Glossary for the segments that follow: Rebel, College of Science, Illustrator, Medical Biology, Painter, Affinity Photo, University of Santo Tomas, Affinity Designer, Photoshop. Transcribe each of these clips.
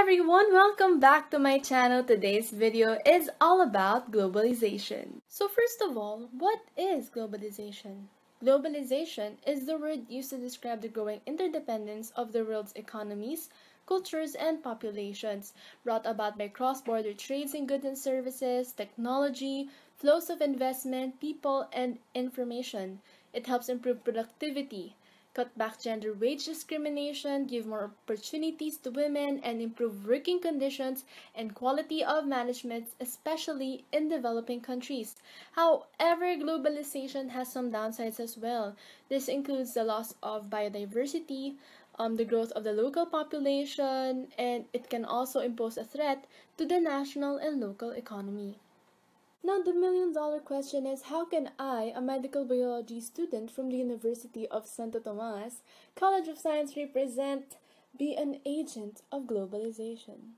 everyone, welcome back to my channel. Today's video is all about globalization. So first of all, what is globalization? Globalization is the word used to describe the growing interdependence of the world's economies, cultures, and populations, brought about by cross-border trades in goods and services, technology, flows of investment, people, and information. It helps improve productivity, cut back gender wage discrimination, give more opportunities to women, and improve working conditions and quality of management, especially in developing countries. However, globalization has some downsides as well. This includes the loss of biodiversity, the growth of the local population, and it can also impose a threat to the national and local economy. Now, the million-dollar question is, how can I, a medical biology student from the University of Santo Tomas, College of Science, be an agent of globalization?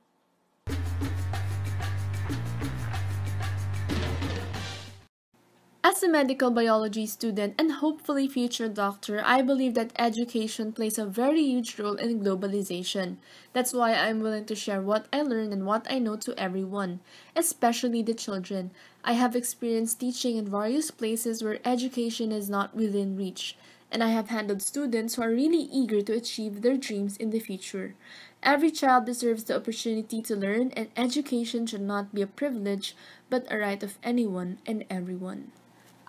As a medical biology student and hopefully future doctor, I believe that education plays a very huge role in globalization. That's why I'm willing to share what I learned and what I know to everyone, especially the children. I have experience teaching in various places where education is not within reach, and I have handled students who are really eager to achieve their dreams in the future. Every child deserves the opportunity to learn, and education should not be a privilege, but a right of anyone and everyone.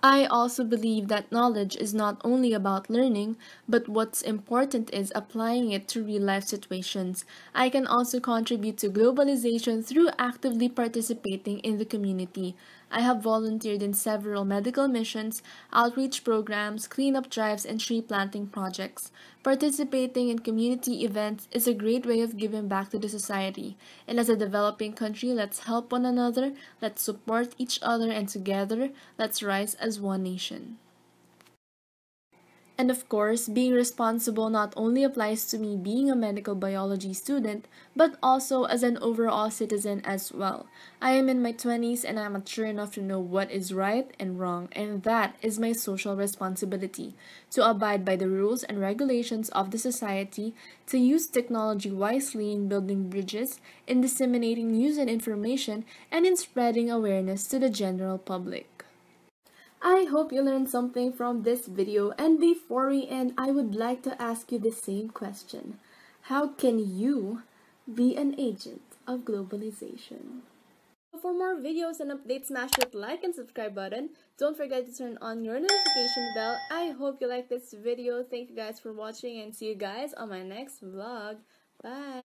I also believe that knowledge is not only about learning, but what's important is applying it to real-life situations. I can also contribute to globalization through actively participating in the community. I have volunteered in several medical missions, outreach programs, cleanup drives, and tree planting projects. Participating in community events is a great way of giving back to the society. And as a developing country, let's help one another, let's support each other, and together, let's rise as one nation. And of course, being responsible not only applies to me being a medical biology student, but also as an overall citizen as well. I am in my 20s and I'm mature enough to know what is right and wrong, and that is my social responsibility, to abide by the rules and regulations of the society, to use technology wisely in building bridges, in disseminating news and information, and in spreading awareness to the general public. I hope you learned something from this video, and before we end, I would like to ask you the same question. How can you be an agent of globalization? For more videos and updates, smash that like and subscribe button. Don't forget to turn on your notification bell. I hope you liked this video. Thank you guys for watching, and see you guys on my next vlog. Bye!